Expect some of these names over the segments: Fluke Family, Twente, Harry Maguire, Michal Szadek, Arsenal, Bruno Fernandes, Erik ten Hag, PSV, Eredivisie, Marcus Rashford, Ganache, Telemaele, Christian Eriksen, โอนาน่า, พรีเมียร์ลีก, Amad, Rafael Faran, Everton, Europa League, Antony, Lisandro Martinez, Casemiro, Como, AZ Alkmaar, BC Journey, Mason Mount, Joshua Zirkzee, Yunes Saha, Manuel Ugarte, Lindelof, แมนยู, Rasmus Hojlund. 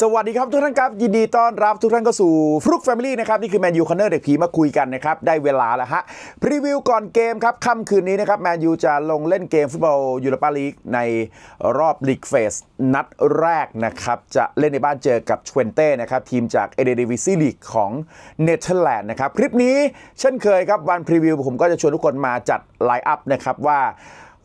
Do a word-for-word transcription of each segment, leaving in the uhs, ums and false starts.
สวัสดีครับทุกท่านครับยินดีต้อนรับทุกท่านเข้าสู่ Fluke Family นะครับนี่คือแมนยูคอนเนอร์เด็กผีมาคุยกันนะครับได้เวลาแล้วฮะพรีวิวก่อนเกมครับค่ำคืนนี้นะครับแมนยูจะลงเล่นเกมฟุตบอลยูโรปาลีกในรอบลีกเฟสนัดแรกนะครับจะเล่นในบ้านเจอกับชเวนเต้นะครับทีมจากเอเดนวิซีลีกของเนเธอร์แลนด์นะครับคลิปนี้เช่นเคยครับวันพรีวิวผมก็จะชวนทุกคนมาจัดไลน์อัพนะครับว่า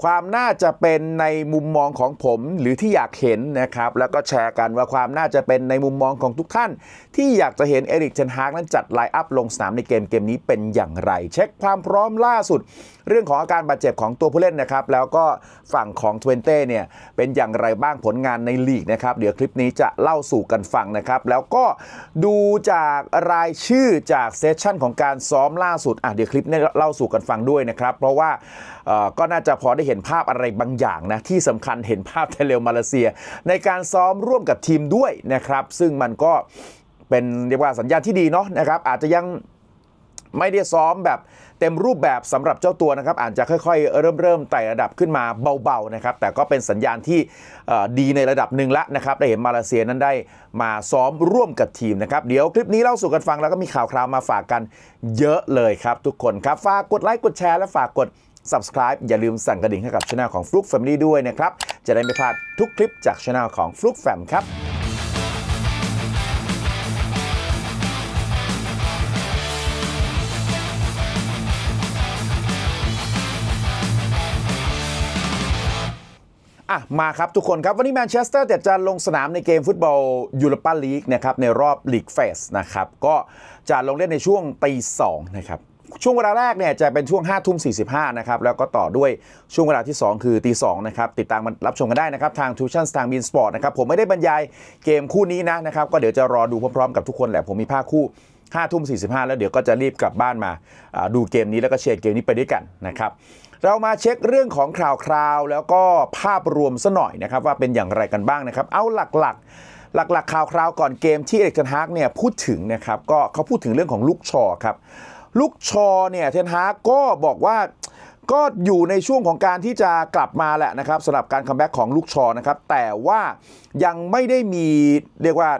ความน่าจะเป็นในมุมมองของผมหรือที่อยากเห็นนะครับแล้วก็แชร์กันว่าความน่าจะเป็นในมุมมองของทุกท่านที่อยากจะเห็นเอริก เทนฮากนั้นจัดไลน์อัพลงสนามในเกมเกมนี้เป็นอย่างไรเช็คความพร้อมล่าสุดเรื่องของอาการบาดเจ็บของตัวผู้เล่นนะครับแล้วก็ฝั่งของทเวนเต้เนี่ยเป็นอย่างไรบ้างผลงานในลีกนะครับเดี๋ยวคลิปนี้จะเล่าสู่กันฟังนะครับแล้วก็ดูจากรายชื่อจากเซสชั่นของการซ้อมล่าสุดอ่ะเดี๋ยวคลิปนี้เล่าสู่กันฟังด้วยนะครับเพราะว่าก็น่าจะพอได้เห็นภาพอะไรบางอย่างนะที่สำคัญเห็นภาพเทเลมาเลเซียในการซ้อมร่วมกับทีมด้วยนะครับซึ่งมันก็เป็นเรียกว่าสัญญาณที่ดีเนาะนะครับอาจจะยังไม่ได้ซ้อมแบบเต็มรูปแบบสำหรับเจ้าตัวนะครับอาจจะค่อยๆเริ่มเริ่มไต่ระดับขึ้นมาเบาๆนะครับแต่ก็เป็นสัญญาณที่ดีในระดับหนึ่งละนะครับได้เห็นมาเลเซียนั้นได้มาซ้อมร่วมกับทีมนะครับเดี๋ยวคลิปนี้เล่าสู่กันฟังแล้วก็มีข่าวคราวมาฝากกันเยอะเลยครับทุกคนครับฝากกดไลค์กดแชร์และฝากกดSubscribe อย่าลืมสั่นกระดิ่งให้กับช่องของ Fluke Family ด้วยนะครับจะได้ไม่พลาดทุกคลิปจากช่องของ Fluke Fam ครับมาครับทุกคนครับวันนี้แมนเชสเตอร์แต่จะลงสนามในเกมฟุตบอลยูโรปาลีกนะครับในรอบลีกเฟสนะครับก็จะลงเล่นในช่วงตีสองนะครับช่วงเวลาแรกเนี่ยจะเป็นช่วงห้าทุ่มสี่สิบห้านะครับแล้วก็ต่อด้วยช่วงเวลาที่สองคือตีสองนะครับติดตามรับชมกันได้นะครับทางทูชั่นทางบีนสปอร์ตนะครับผมไม่ได้บรรยายเกมคู่นี้นะนะครับก็เดี๋ยวจะรอดูพร้อมๆกับทุกคนแหละผมมีภาคคู่ห้าทุ่มสี่สิบห้าแล้วเดี๋ยวก็จะรีบกลับบ้านมาดูเกมนี้แล้วก็เชียร์เกมนี้ไปด้วยกันนะครับเรามาเช็คเรื่องของข่าวคราวแล้วก็ภาพรวมซะหน่อยนะครับว่าเป็นอย่างไรกันบ้างนะครับเอาหลักๆหลักๆข่าวคราวก่อนเกมที่เอริก เทนฮากเนี่ยพูดถึงนะครับก็เขาพูดถึงเรื่องของลูกชอครับลูกชอเนี่ยเทนฮากก็บอกว่าก็อยู่ในช่วงของการที่จะกลับมาแหละนะครับสำหรับการคัมแบ็กของลูกชอนะครับแต่ว่ายังไม่ได้มีเรียกว่า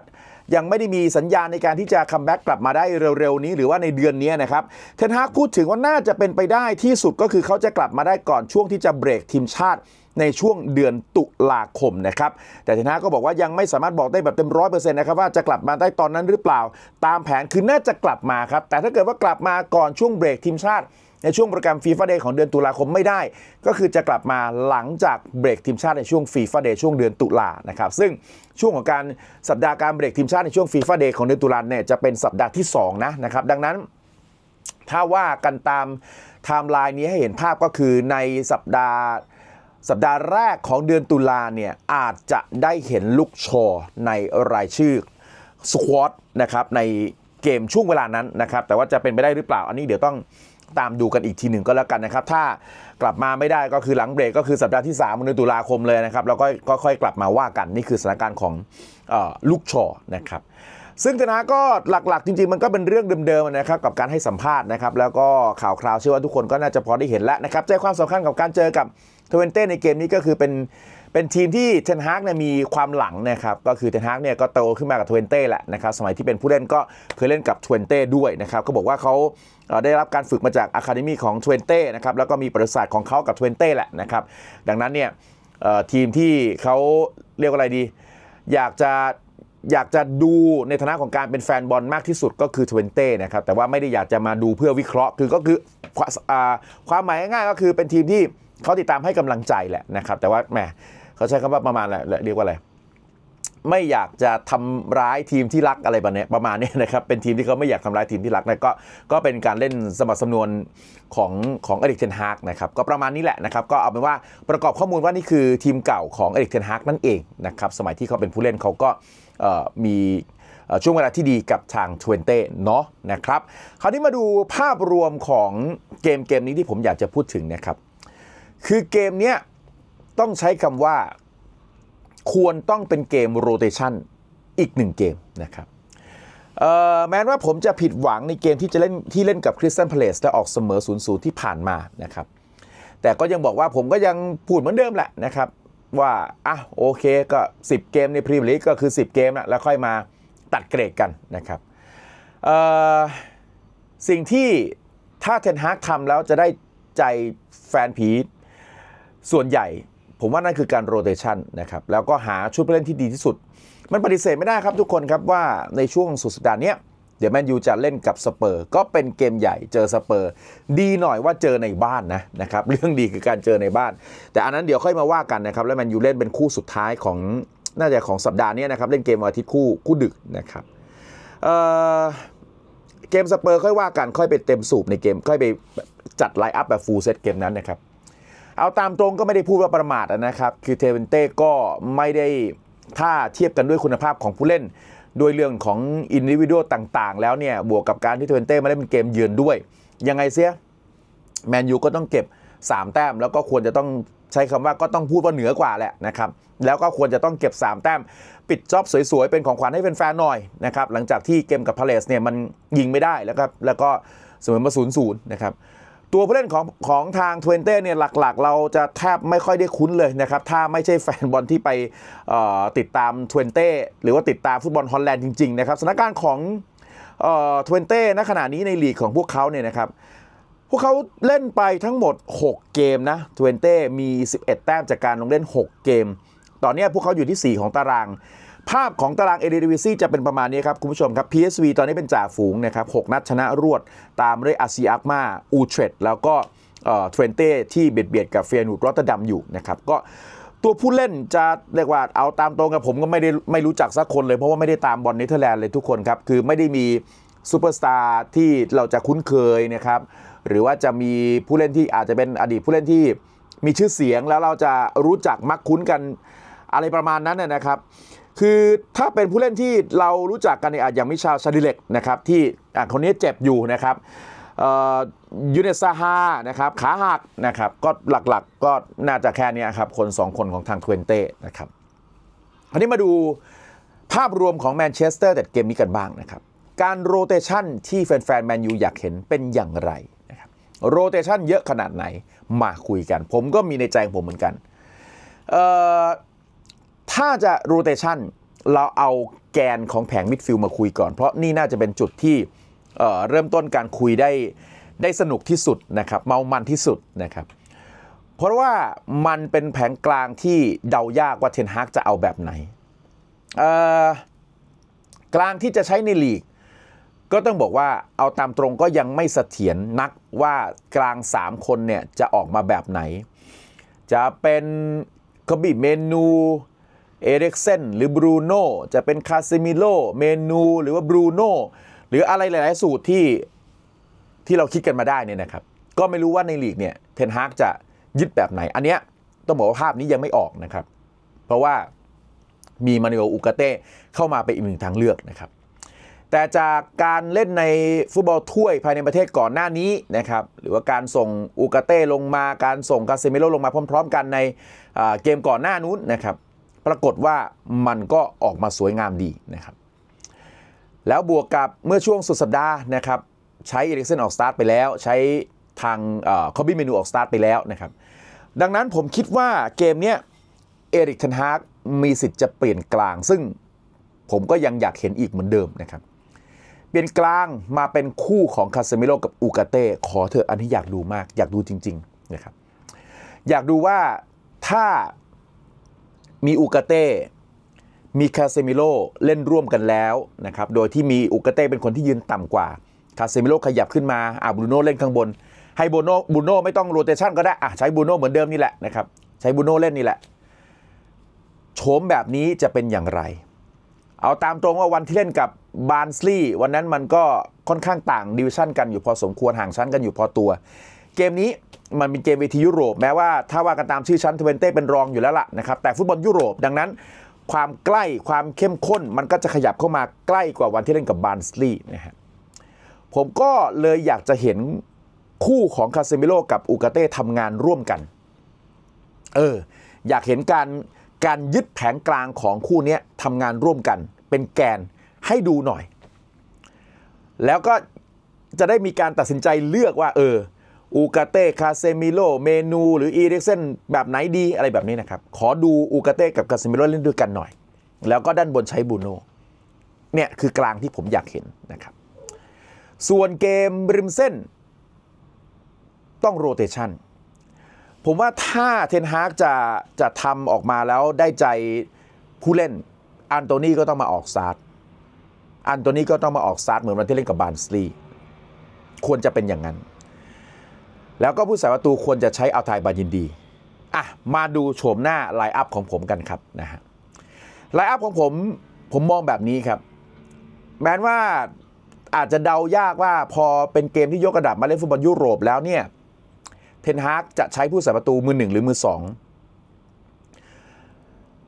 ยังไม่ได้มีสัญญาณในการที่จะคัมแบ็กกลับมาได้เร็วๆนี้หรือว่าในเดือนนี้นะครับเทนฮากพูดถึงว่าน่าจะเป็นไปได้ที่สุดก็คือเขาจะกลับมาได้ก่อนช่วงที่จะเบรกทีมชาติในช่วงเดือนตุลาคมนะครับแต่เทนฮากก็บอกว่ายังไม่สามารถบอกได้แบบเต็มร้อยเปอร์เซ็นต์นะครับว่าจะกลับมาได้ตอนนั้นหรือเปล่าตามแผนคือน่าจะกลับมาครับแต่ถ้าเกิดว่ากลับมาก่อนช่วงเบรกทีมชาติในช่วงโปรแกรม ฟีฟ่า Day ของเดือนตุลาคมไม่ได้ก็คือจะกลับมาหลังจากเบรกทีมชาติในช่วง ฟีฟ่า Day ช่วงเดือนตุลานะครับซึ่งช่วงของการสัปดาห์การเบรกทีมชาติในช่วง ฟีฟ่า Day ของเดือนตุลาเนี่ยจะเป็นสัปดาห์ที่สองนะนะครับดังนั้นถ้าว่ากันตามไทม์ไลน์นี้ให้เห็นภาพก็คือในสัปดาห์สัปดาห์แรกของเดือนตุลาเนี่ยอาจจะได้เห็นลูกชอในรายชื่อสควอตนะครับในเกมช่วงเวลานั้นนะครับแต่ว่าจะเป็นไปได้หรือเปล่าอันนี้เดี๋ยวต้องตามดูกันอีกทีหนึ่งก็แล้วกันนะครับถ้ากลับมาไม่ได้ก็คือหลังเบรกก็คือสัปดาห์ที่สามเดือนตุลาคมเลยนะครับแล้วก็ค่อยกลับมาว่ากันนี่คือสถานการณ์ของลูกชอนะครับซึ่งธนาก็หลักๆจริงๆมันก็เป็นเรื่องเดิมๆนะครับกับการให้สัมภาษณ์นะครับแล้วก็ข่าวคราวเชื่อว่าทุกคนก็น่าจะพอได้เห็นแล้วนะครับใจความสำคัญกับการเจอกับทเวนเต้ในเกมนี้ก็คือเป็นเป็นทีมที่เทนฮากเนี่ยมีความหลังนะครับก็คือเทนฮากเนี่ยก็โตขึ้นมากับทเวนเต้แหละนะครับสมัยที่เป็นผู้เล่นก็เคยเล่นกับทเวนเต้ด้วยนะครับก็บอกว่าเขาได้รับการฝึกมาจากอะคาเดมี่ของทเวนเต้นะครับแล้วก็มีประสาทของเขากับทเวนเต้แหละนะครับดังนั้นเนี่ยทีมที่เขาเรียกอะไรดีอยากจะอยากจะดูในฐานะของการเป็นแฟนบอลมากที่สุดก็คือทเวนเต้นะครับแต่ว่าไม่ได้อยากจะมาดูเพื่อวิเคราะห์คือก็คือความหมายง่ายๆก็คือเป็นทีมที่เขาติดตามให้กำลังใจแหละนะครับแต่ว่าแหมเขาใช้คำว่าประมาณแหละเรียกว่าอะไรไม่อยากจะทำร้ายทีมที่รักอะไรแบบนี้ประมาณนี้นะครับเป็นทีมที่เขาไม่อยากทำร้ายทีมที่รักนะก็ก็เป็นการเล่นสมัครสำนวนของของเอริก เทนฮากนะครับก็ประมาณนี้แหละนะครับก็เอาเป็นว่าประกอบข้อมูลว่านี่คือทีมเก่าของเอริก เทนฮากนั่นเองนะครับสมัยที่เขาเป็นผู้เล่นเขาก็มีช่วงเวลาที่ดีกับทางทเวนเต้เนาะนะครับคราวนี้มาดูภาพรวมของเกมเกมนี้ที่ผมอยากจะพูดถึงนะครับคือเกมนี้ต้องใช้คำว่าควรต้องเป็นเกมโรเตชันอีกหนึ่งเกมนะครับแม้ว่าผมจะผิดหวังในเกมที่จะเล่นที่เล่นกับคริสตัลพาเลซและออกเสมอ ศูนย์ศูนย์ ที่ผ่านมานะครับแต่ก็ยังบอกว่าผมก็ยังพูดเหมือนเดิมแหละนะครับ ว่าอ่ะโอเคก็สิบเกมในพรีเมียร์ลีกก็คือสิบเกมนะแล้วค่อยมาตัดเกรดกันนะครับสิ่งที่ถ้าเทนฮากทำแล้วจะได้ใจแฟนผีส่วนใหญ่ผมว่านั่นคือการโรเตชันนะครับแล้วก็หาชุดผู้เล่นที่ดีที่สุดมันปฏิเสธไม่ได้ครับทุกคนครับว่าในช่วงสุดสัปดาห์นี้เดี๋ยวแมนยูจะเล่นกับสเปอร์ก็เป็นเกมใหญ่เจอสเปอร์ดีหน่อยว่าเจอในบ้านนะนะครับเรื่องดีคือการเจอในบ้านแต่อันนั้นเดี๋ยวค่อยมาว่ากันนะครับแล้วแมนยูเล่นเป็นคู่สุดท้ายของน่าจะของสัปดาห์นี้นะครับเล่นเกมวันอาทิตย์คู่คู่ดึกนะครับเอ่อเกมสเปอร์ค่อยว่ากันค่อยไปเต็มสูบในเกมค่อยไปจัดไลน์อัพแบบฟูลเซตเกมนั้นนะครับเอาตามตรงก็ไม่ได้พูดว่าประมาทนะครับคือเทเวนเต้ก็ไม่ได้ถ้าเทียบกันด้วยคุณภาพของผู้เล่นโดยเรื่องของอินดิวิวดต่างๆแล้วเนี่ยบวกกับการที่เทเวนเต้มาเล่นเป็นเกมเยือนด้วยยังไงเสียแมนยูก็ต้องเก็บสามแต้มแล้วก็ควรจะต้องใช้คำว่าก็ต้องพูดว่าเหนือกว่าแหละนะครับแล้วก็ควรจะต้องเก็บสามแต้มปิดจ็อบสวยๆเป็นของขวัญให้แฟนๆหน่อยนะครับหลังจากที่เกมกับพาเลซเนี่ยมันยิงไม่ได้แล้วก็แล้วก็เสมอมาศูนย์ศูนย์นะครับตัวผู้เล่นของของทางเทเวนเต้เนี่ยหลักๆเราจะแทบไม่ค่อยได้คุ้นเลยนะครับถ้าไม่ใช่แฟนบอลที่ไปติดตามเทเวนเต้หรือว่าติดตามฟุตบอลฮอลแลนด์จริงๆนะครับสถานการณ์ของเทเวนเต้ณขณะนี้ในลีกของพวกเขาเนี่ยนะครับพวกเขาเล่นไปทั้งหมดหกเกมนะเทเวนเต้มีสิบเอ็ดแต้มจากการลงเล่นหกเกมตอนนี้พวกเขาอยู่ที่สี่ของตารางภาพของตารางเอเดนวิซี่จะเป็นประมาณนี้ครับคุณผู้ชมครับ พี เอส วี ตอนนี้เป็นจ่าฝูงนะครับหกนัดชนะรวดตามด้วยอาร์ซีอาร์มาอูเทรดแล้วก็เทรนเต้ที่เบียดเบียดกับเฟียนูดรอตเตอร์ดัมอยู่นะครับก็ตัวผู้เล่นจะเรียกว่าเอาตามตรงกับผมก็ไม่ได้ไม่รู้จักสักคนเลยเพราะว่าไม่ได้ตามบอลเนเธอร์แลนด์เลยทุกคนครับคือไม่ได้มีซูเปอร์สตาร์ที่เราจะคุ้นเคยนะครับหรือว่าจะมีผู้เล่นที่อาจจะเป็นอดีตผู้เล่นที่มีชื่อเสียงแล้วเราจะรู้จักมักคุ้นกันอะไรประมาณนั้นนะครับคือถ้าเป็นผู้เล่นที่เรารู้จักกันเนี่ยอาจอย่างมิชาล ชาดิเล็กนะครับที่คนนี้เจ็บอยู่นะครับยูเนสซาฮานะครับขาหักนะครับก็หลักๆก็น่าจะแค่นี้ครับคนสองคนของทางเทเวนเต้นะครับอันนี้มาดูภาพรวมของแมนเชสเตอร์แต่เกมนี้กันบ้างนะครับการโรเตชันที่แฟนๆแมนยูอยากเห็นเป็นอย่างไรนะครับโรเตชันเยอะขนาดไหนมาคุยกันผมก็มีในใจผมเหมือนกันถ้าจะโรเตชันเราเอาแกนของแผงมิดฟิลด์มาคุยก่อนเพราะนี่น่าจะเป็นจุดที่ เ, เริ่มต้นการคุยได้ได้สนุกที่สุดนะครับเมามันที่สุดนะครับเพราะว่ามันเป็นแผงกลางที่เดายากว่าเทนฮากจะเอาแบบไหนกลางที่จะใช้ในลีกก็ต้องบอกว่าเอาตามตรงก็ยังไม่เสถียรนักว่ากลางสามคนเนี่ยจะออกมาแบบไหนจะเป็นคอบิเมนูเอริกเซนหรือบรูโน่จะเป็นคาซิมิโลเมนูหรือว่าบรูโน่หรืออะไรหลายๆสูตรที่ที่เราคิดกันมาได้เนี่ยนะครับก็ไม่รู้ว่าในลีกเนี่ยเทนฮากจะยึดแบบไหนอันเนี้ยต้องบอกว่าภาพนี้ยังไม่ออกนะครับเพราะว่ามีมานูเอล อูกาเต้เข้ามาเป็นอีกหนึ่งทางเลือกนะครับแต่จากการเล่นในฟุตบอลถ้วยภายในประเทศก่อนหน้านี้นะครับหรือว่าการส่งอูกาเต้ลงมาการส่งคาซิมิโลลงมาพร้อมๆกันในเกมก่อนหน้านู้นนะครับปรากฏว่ามันก็ออกมาสวยงามดีนะครับแล้วบวกกับเมื่อช่วงสุดสัปดาห์นะครับใช้เอริกเซนออกสตาร์ทไปแล้วใช้ทางคอบี้เมนูออกสตาร์ทไปแล้วนะครับดังนั้นผมคิดว่าเกมนี้เอริกเทนฮากมีสิทธิ์จะเปลี่ยนกลางซึ่งผมก็ยังอยากเห็นอีกเหมือนเดิมนะครับเปลี่ยนกลางมาเป็นคู่ของคาเซมิโร่กับอูกาเต้ขอเถอะอันนี้อยากดูมากอยากดูจริงๆนะครับอยากดูว่าถ้ามีอูกาเต้มีคาเซมิโลเล่นร่วมกันแล้วนะครับโดยที่มีอูกาเต้เป็นคนที่ยืนต่ำกว่าคาเซมิโลขยับขึ้นมาอ่าบูโน่เล่นข้างบนให้บูโน่บูโน่ไม่ต้องโรเตชันก็ได้อ่ะใช้บูโน่เหมือนเดิมนี่แหละนะครับใช้บูโน่เล่นนี่แหละโฉมแบบนี้จะเป็นอย่างไรเอาตามตรงว่าวันที่เล่นกับบาร์นสลีย์วันนั้นมันก็ค่อนข้างต่างดิวิชั่นกันอยู่พอสมควรห่างชั้นกันอยู่พอตัวเกมนี้มันเป็นเกมเวทียุโรปแม้ว่าถ้าว่ากันตามชื่อชั้นเทเวนเต้เป็นรองอยู่แล้วล่ะนะครับแต่ฟุตบอลยุโรปดังนั้นความใกล้ความเข้มข้นมันก็จะขยับเข้ามาใกล้กว่าวันที่เล่นกับบาร์นสลีย์นะฮะผมก็เลยอยากจะเห็นคู่ของคาเซมิโร่กับอูกาเต้ทำงานร่วมกันเอออยากเห็นการการยึดแผงกลางของคู่นี้ทำงานร่วมกันเป็นแกนให้ดูหน่อยแล้วก็จะได้มีการตัดสินใจเลือกว่าเออ อูกาเต้คาเซมิโลเมนูหรืออีริกเซนแบบไหนดีอะไรแบบนี้นะครับขอดูอูกาเต้กับคาเซมิโลเล่นด้วยกันหน่อยแล้วก็ด้านบนใช้บูโน่เนี่ยคือกลางที่ผมอยากเห็นนะครับส่วนเกมริมเส้นต้องโรเตชันผมว่าถ้าเทนฮากจะจะทำออกมาแล้วได้ใจผู้เล่นอันโตนี่ก็ต้องมาออกซาร์ดอันโตนี่ก็ต้องมาออกซาร์ดเหมือนวันที่เล่นกับบาร์นสลีย์ควรจะเป็นอย่างนั้นแล้วก็ผู้สาประตูควรจะใช้เอาทายบายินดีอ่ะมาดูโฉมหน้าไลน์อัพของผมกันครับนะฮะไลน์อัพของผมผมมองแบบนี้ครับแม้ว่าอาจจะเดายากว่าพอเป็นเกมที่ยกระดับมาเล่นฟุตบอลยุโรปแล้วเนี่ยเทนฮากจะใช้ผู้สาประตูมือหนึ่งหรือมือสอง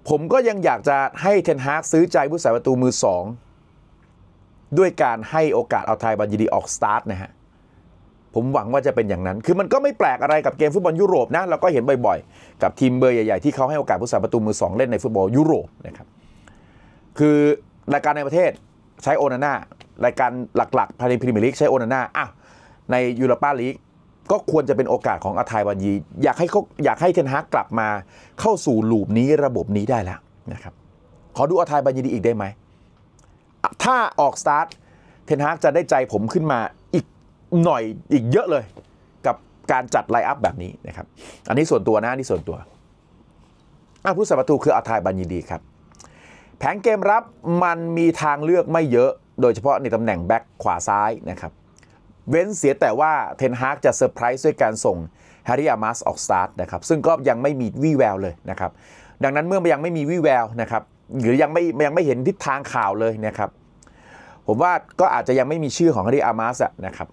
ผมก็ยังอยากจะให้เทนฮากซื้อใจผู้สาประตูมือสองด้วยการให้โอกาสเอาทายบายินดีออกสตาร์ทนะฮะผมหวังว่าจะเป็นอย่างนั้นคือมันก็ไม่แปลกอะไรกับเกมฟุตบอลยุโรปนะเราก็เห็นบ่อยๆกับทีมเบอร์ใหญ่ๆที่เขาให้โอกาสผู้สาประตูมือสองเล่นในฟุตบอลยุโรปนะครับคือรายการในประเทศใช้โอนาน่ารายการหลักๆภายในพรีเมียร์ลีกใช้โอนาน่าอ่ะในยูโรปาลีกก็ควรจะเป็นโอกาสของอาทายบายินดีอยากให้เขาอยากให้เทนฮากกลับมาเข้าสู่ลูปนี้ระบบนี้ได้แล้วนะครับขอดูอาทายบายินดีอีกได้ไหมถ้าออกสตาร์ทเทนฮากจะได้ใจผมขึ้นมาอีกหน่อยอีกเยอะเลยกับการจัดไลน์อัพแบบนี้นะครับอันนี้ส่วนตัวนะนี่ส่วนตัวอ่ะผู้สาประตูคืออาทายบายินดีครับแผงเกมรับมันมีทางเลือกไม่เยอะโดยเฉพาะในตำแหน่งแบ็คขวาซ้ายนะครับเว้นเสียแต่ว่าเทนฮากจะเซอร์ไพรส์ด้วยการส่งแฮร์รี่อามัสออกสตาร์ทนะครับซึ่งก็ยังไม่มีวี่แววเลยนะครับดังนั้นเมื่อยังไม่มีวี่แววนะครับหรือยังไม่ยังไม่เห็นทิศทางข่าวเลยนะครับผมว่าก็อาจจะยังไม่มีชื่อของแฮร์รี่อามัสนะครับ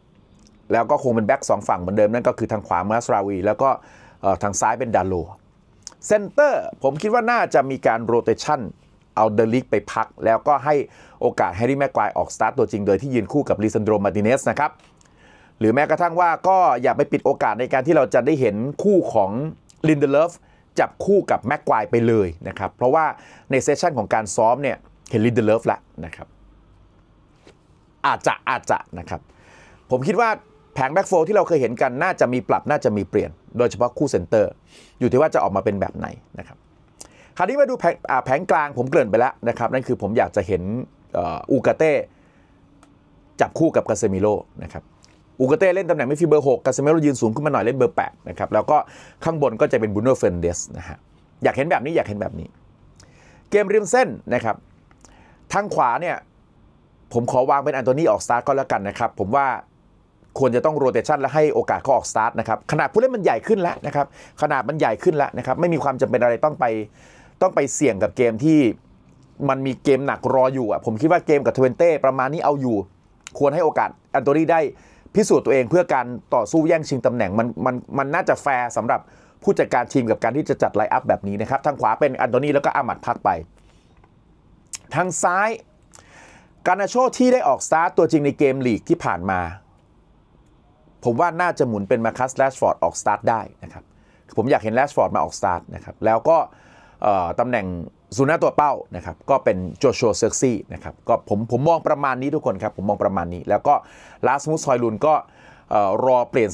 แล้วก็คงเป็นแบ็คสองฝั่งเหมือนเดิมนั่นก็คือทางขวามาสราวีแล้วก็ทางซ้ายเป็นดาโลเซนเตอร์ผมคิดว่าน่าจะมีการโรเตชันเอาเดลิกไปพักแล้วก็ให้โอกาสแฮร์รี่แม็กไกวร์ออกสตาร์ทตัวจริงโดยที่ยืนคู่กับลิซันโดร มาร์ติเนสนะครับหรือแม้กระทั่งว่าก็อย่าไปปิดโอกาสในการที่เราจะได้เห็นคู่ของลินเดเลฟจับคู่กับแม็กไกวร์ไปเลยนะครับเพราะว่าในเซสชันของการซ้อมเนี่ยเห็นลินเดเลฟละนะครับอาจจะอาจจะนะครับผมคิดว่าแผงแบ็กโฟที่เราเคยเห็นกันน่าจะมีปรับน่าจะมีเปลี่ยนโดยเฉพาะคู่เซนเตอร์อยู่ที่ว่าจะออกมาเป็นแบบไหนนะครับคราวนี้มาดูแผงแผงกลางผมเกริ่นไปแล้วนะครับนั่นคือผมอยากจะเห็นอูกาเต้จับคู่กับกาเซมิโลนะครับอูกาเต้เล่นตำแหน่งมิดฟิลด์เบอร์หกกาเซมิโลยืนสูงขึ้นมาหน่อยเล่นเบอร์แปดนะครับแล้วก็ข้างบนก็จะเป็นบูโน่เฟรนเดสนะฮะอยากเห็นแบบนี้อยากเห็นแบบนี้เกมริมเส้นนะครับทางขวาเนี่ยผมขอวางเป็นอันโตนีออกสตาร์ทก็แล้วกันนะครับผมว่าควรจะต้องโรเตชันและให้โอกาสเขาออกสตาร์ทนะครับขนาดผู้เล่นมันใหญ่ขึ้นแล้วนะครับขนาดมันใหญ่ขึ้นแล้วนะครับไม่มีความจำเป็นอะไรต้องไปต้องไปเสี่ยงกับเกมที่มันมีเกมหนักรออยู่อ่ะผมคิดว่าเกมกับทเวนเต้ประมาณนี้เอาอยู่ควรให้โอกาสอันโตนีได้พิสูจน์ตัวเองเพื่อการต่อสู้แย่งชิงตำแหน่งมันมันมันน่าจะแฟร์สำหรับผู้จัดการทีมกับการที่จะจัดไลน์อัพแบบนี้นะครับทางขวาเป็นอันโตนีแล้วก็อามัดพักไปทางซ้ายกานาโชที่ได้ออกสตาร์ทตัวจริงในเกมลีกที่ผ่านมาผมว่าน่าจะหมุนเป็นมาคัสแรชฟอร์ดออกสตาร์ทได้นะครับผมอยากเห็นแรชฟอร์ดมาออกสตาร์ทนะครับแล้วก็ตำแหน่งซูน่าตัวเป้านะครับก็เป็นโจชัวเซอร์ซี่นะครับก็ผมผมมองประมาณนี้ทุกคนครับผมมองประมาณนี้แล้วก็ลาสมุสฮอยลุนก็รอเปลี่ยน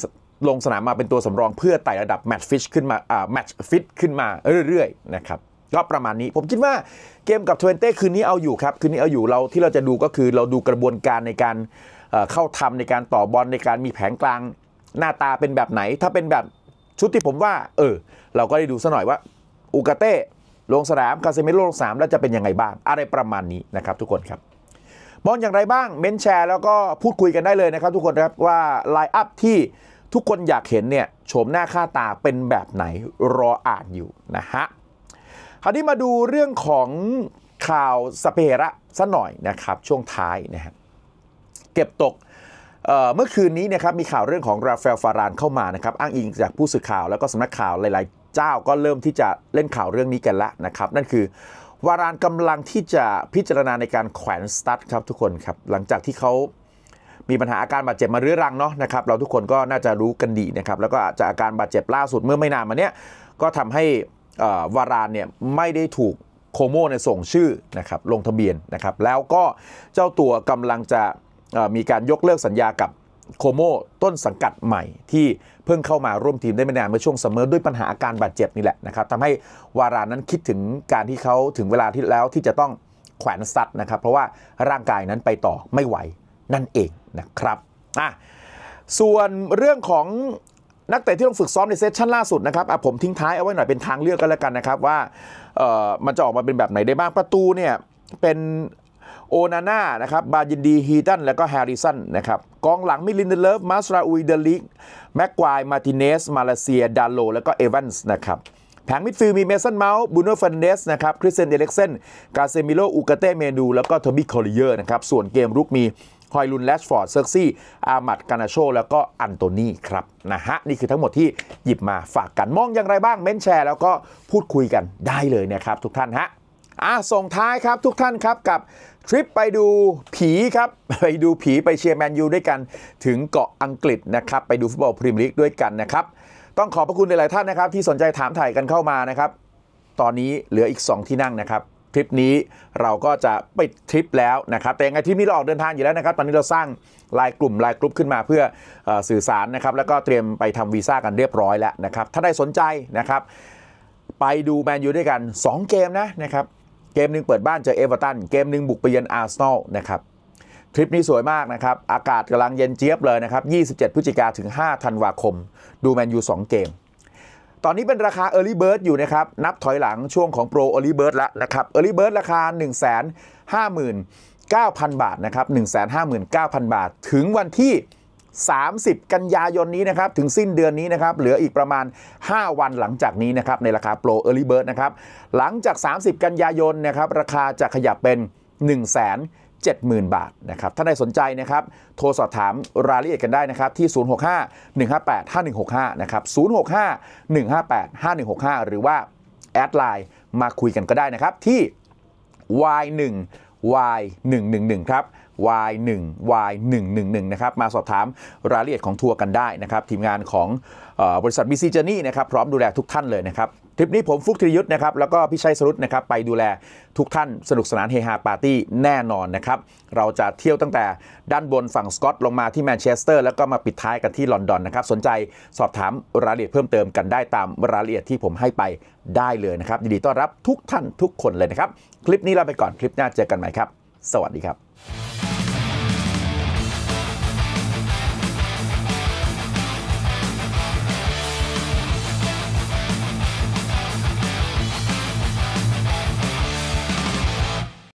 ลงสนามมาเป็นตัวสำรองเพื่อไต่ระดับแมตช์ฟิชขึ้นมาแมตช์ฟิตขึ้นมาเรื่อยๆนะครับก็ประมาณนี้ผมคิดว่าเกมกับทเวนเต้คืนนี้เอาอยู่ครับคืนนี้เอาอยู่เราที่เราจะดูก็คือเราดูกระบวนการในการเข้าทำในการต่อบอลในการมีแผงกลางหน้าตาเป็นแบบไหนถ้าเป็นแบบชุดที่ผมว่าเออเราก็ได้ดูซะหน่อยว่าอูกาเต้ลงสนามคาเซมิโร่ลงสนามแล้วจะเป็นยังไงบ้างอะไรประมาณนี้นะครับทุกคนครับมองอย่างไรบ้างเม้นแชร์แล้วก็พูดคุยกันได้เลยนะครับทุกคนครับว่าไลน์อัพที่ทุกคนอยากเห็นเนี่ยโฉมหน้าค่าตาเป็นแบบไหนรออ่านอยู่นะฮะคราวนี้มาดูเรื่องของข่าวสเประซะหน่อยนะครับช่วงท้ายนะฮะเก็บตก เ, เมื่อคืนนี้นะครับมีข่าวเรื่องของราฟาเอลฟารานเข้ามานะครับอ้างอิงจากผู้สื่อข่าวแล้วก็สำนักข่าวหลายๆเจ้าก็เริ่มที่จะเล่นข่าวเรื่องนี้กันละนะครับนั่นคือวารานกำลังที่จะพิจารณาในการแขวนสตั๊ดครับทุกคนครับหลังจากที่เขามีปัญหาอาการบาดเจ็บมาเรื้อรังเนาะนะครับเราทุกคนก็น่าจะรู้กันดีนะครับแล้วก็อาจจะอาการบาดเจ็บล่าสุดเมื่อไม่นานมาเนี้ยก็ทำให้วารานเนี่ยไม่ได้ถูกโคโม่ในส่งชื่อนะครับลงทะเบียนนะครับแล้วก็เจ้าตัวกำลังจะมีการยกเลิกสัญญากับ โคโม่ต้นสังกัดใหม่ที่เพิ่งเข้ามาร่วมทีมได้ไม่นานเมื่อช่วงซัมเมอร์ด้วยปัญหาอาการบาดเจ็บนี่แหละนะครับทำให้วารานั้นคิดถึงการที่เขาถึงเวลาที่แล้วที่จะต้องแขวนสตั๊ดนะครับเพราะว่าร่างกายนั้นไปต่อไม่ไหวนั่นเองนะครับอ่ะส่วนเรื่องของนักเตะที่ลงฝึกซ้อมในเซสชั่นล่าสุดนะครับผมทิ้งท้ายเอาไว้หน่อยเป็นทางเลือกกันแล้วกันนะครับว่ามันจะออกมาเป็นแบบไหนได้บ้างประตูเนี่ยเป็นโอนาน่านะครับบายินดีฮีตันแล้วก็แฮร์ริสันนะครับกองหลังมิลินเดเลฟมาสราอุยเดลิกแม็กควายมาติเนสมาเลเซียดาโลแล้วก็เอเวนส์นะครับแผงมิดฟิลด์มีเมสันเมาส์บูโน่เฟนเดสนะครับคริสเตียนเอริกเซนกาเซมิโลอูกาเตเมนูแล้วก็โทบี้คอลลิเยอร์นะครับส่วนเกมรุกมีฮอยลุนแรชฟอร์ดเซอร์ซี่อามัดกานาโชแล้วก็อันโตนีครับนะฮะนี่คือทั้งหมดที่หยิบมาฝากกันมองอย่างไรบ้างเม้นแชร์แล้วก็พูดคุยกันได้เลยนะครับทุกท่านฮะอ่ะส่งท้ายครับทุกท่านครับกับทริปไปดูผีครับไปดูผีไปเชียร์แมนยูด้วยกันถึงเกาะอังกฤษนะครับไปดูฟุตบอลพรีเมียร์ลีกด้วยกันนะครับต้องขอบพระคุณหลายๆท่านนะครับที่สนใจถามถ่ายกันเข้ามานะครับตอนนี้เหลืออีกสองที่นั่งนะครับทริปนี้เราก็จะปิดทริปแล้วนะครับแต่ยังไงทริปนี้เราออกเดินทางอยู่แล้วนะครับตอนนี้เราสร้างไลน์กลุ่มไลน์กรุ๊ปขึ้นมาเพื่อสื่อสารนะครับแล้วก็เตรียมไปทำวีซ่ากันเรียบร้อยแล้วนะครับถ้าได้สนใจนะครับไปดูแมนยูด้วยกันสองเกมนะนะครับเกมหนึ่งเปิดบ้านเจอเอเวอร์ตันเกมหนึ่งบุกไปเยือนอาร์เซนอลนะครับทริปนี้สวยมากนะครับอากาศกำลังเย็นเจี๊ยบเลยนะครับยี่สิบเจ็ดพฤศจิกาถึงห้าธันวาคมดูแมนยูสองเกมตอนนี้เป็นราคา Early Bird อยู่นะครับนับถอยหลังช่วงของโปร Early Bird แล้วนะครับ Early Bird ราคา หนึ่งแสนห้าหมื่นเก้าพัน บาทนะครับ หนึ่งแสนห้าหมื่นเก้าพัน บาทถึงวันที่สามสิบกันยายนนี้นะครับถึงสิ้นเดือนนี้นะครับเหลืออีกประมาณห้าวันหลังจากนี้นะครับในราคาโปร Early Bird นะครับหลังจากสามสิบกันยายนนะครับราคาจะขยับเป็น หนึ่งแสนเจ็ดหมื่น บาทนะครับถ้าใครสนใจนะครับโทรสอบถามรายละเอียดกันได้นะครับที่ศูนย์ หก ห้า หนึ่ง ห้า แปด ห้า หนึ่ง หก ห้านะครับศูนย์ หก ห้า หนึ่ง ห้า แปด ห้า หนึ่ง หก ห้าหรือว่าแอดไลน์มาคุยกันก็ได้นะครับที่ วาย หนึ่ง วาย หนึ่ง หนึ่ง หนึ่ง ครับวาย หนึ่ง วาย หนึ่ง หนึ่ง หนึ่ง นะครับมาสอบถามรายละเอียดของทัวร์กันได้นะครับทีมงานของบริษัท บี ซี Journey นะครับพร้อมดูแลทุกท่านเลยนะครับทริปนี้ผมฟลุกธีรยุทธ์นะครับแล้วก็พี่ชัยสรุตนะครับไปดูแลทุกท่านสนุกสนานเฮฮาปาร์ตี้แน่นอนนะครับเราจะเที่ยวตั้งแต่ด้านบนฝั่งสกอตลงมาที่แมนเชสเตอร์แล้วก็มาปิดท้ายกันที่ลอนดอนนะครับสนใจสอบถามรายละเอียดเพิ่มเติมกันได้ตามรายละเอียดที่ผมให้ไปได้เลยนะครับยินดีต้อนรับทุกท่านทุกคนเลยนะครับคลิปนี้ลาไปก่อนคลิปหน้าเจอกันใหม่ครับสวัสดีครับ